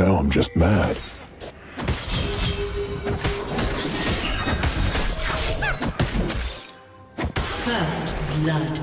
now I'm just mad. First blood.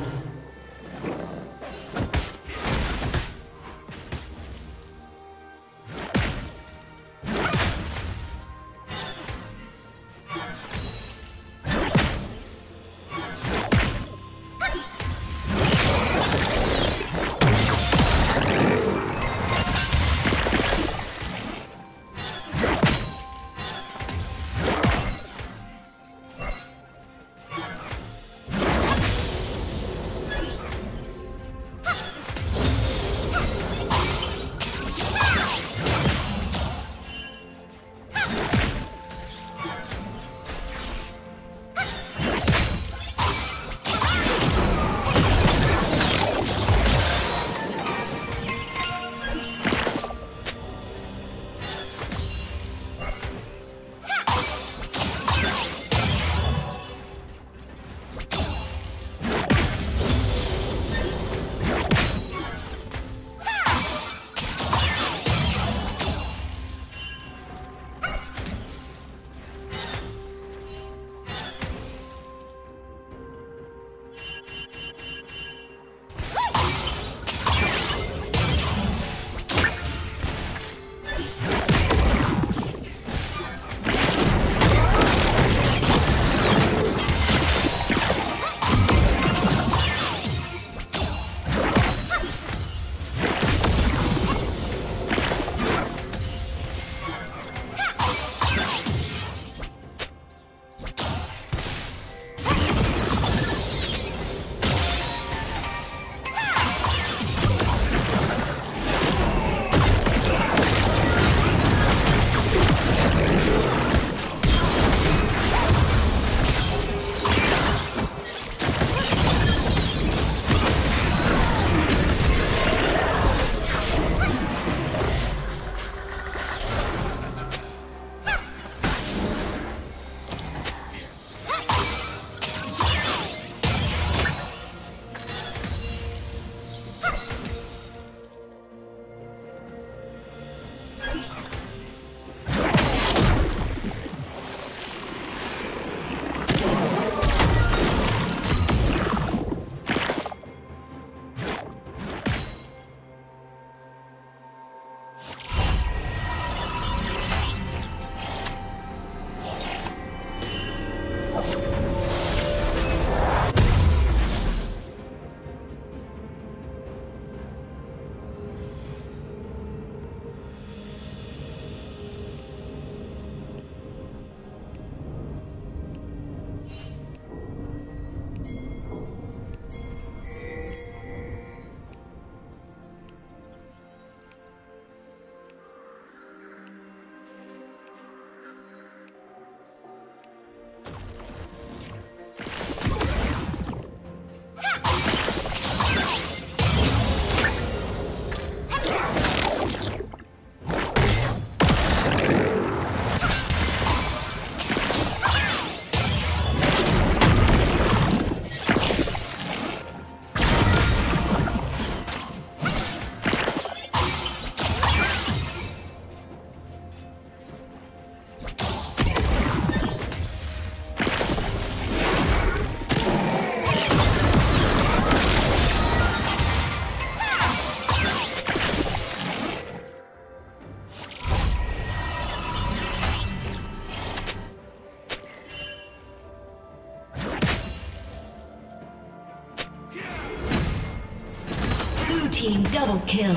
Double kill.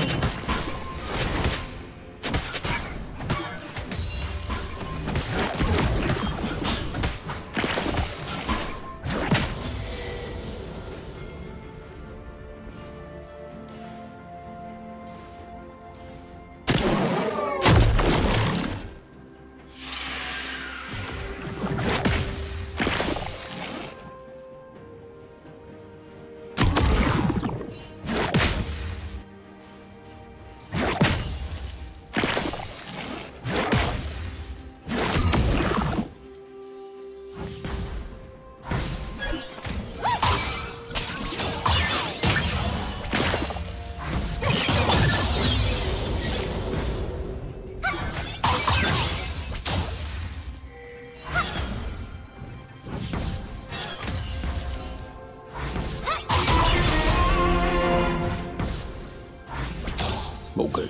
spoken.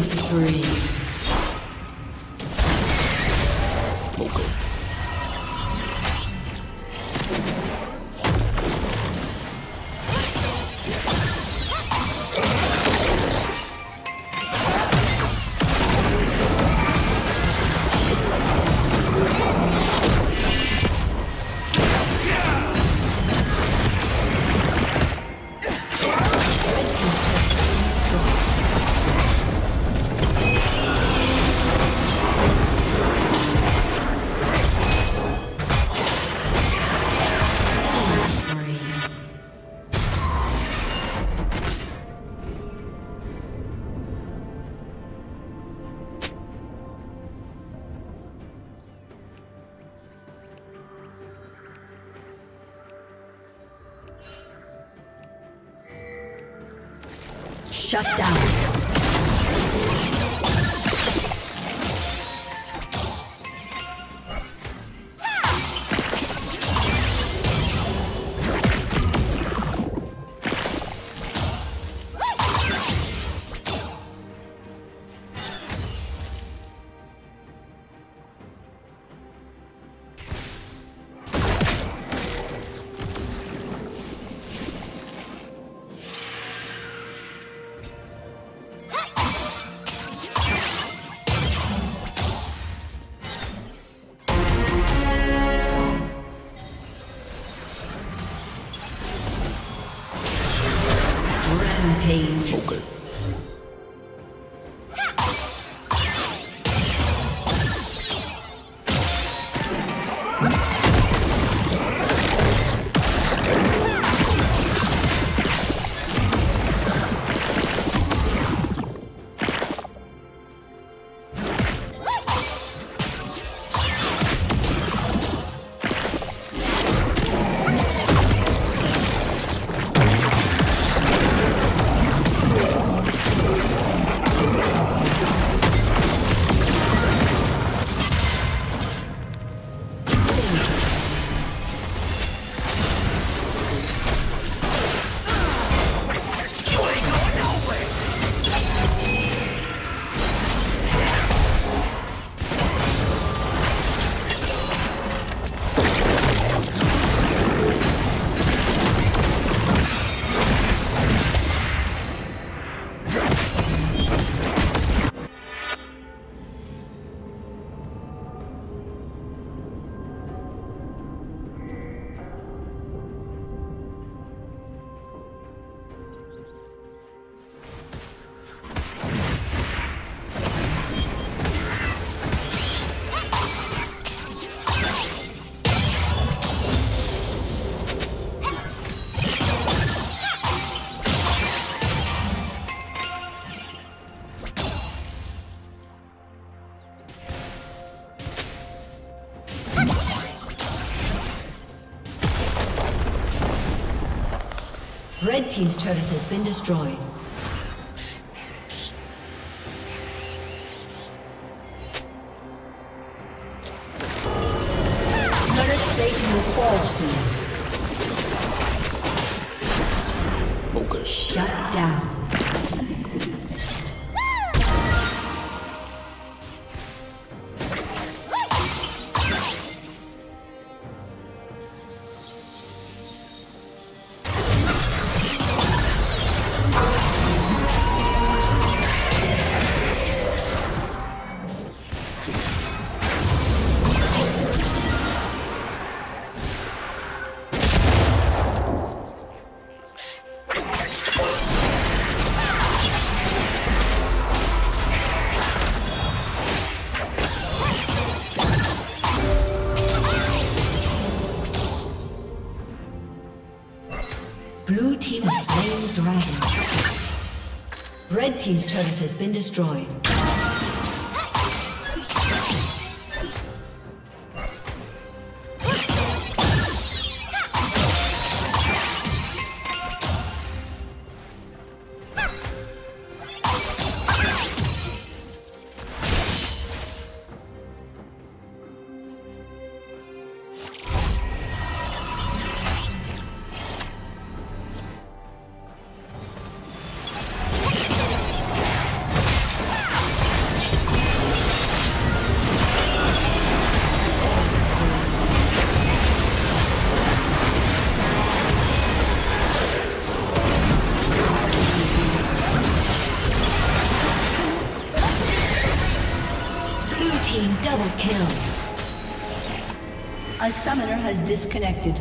Spree. Shut down. Page. Okay. Red Team's turret has been destroyed. Turret plating will fall soon. Okay. Shut down. Blue team has slain the dragon. Red team's turret has been destroyed. Double kill. A summoner has disconnected.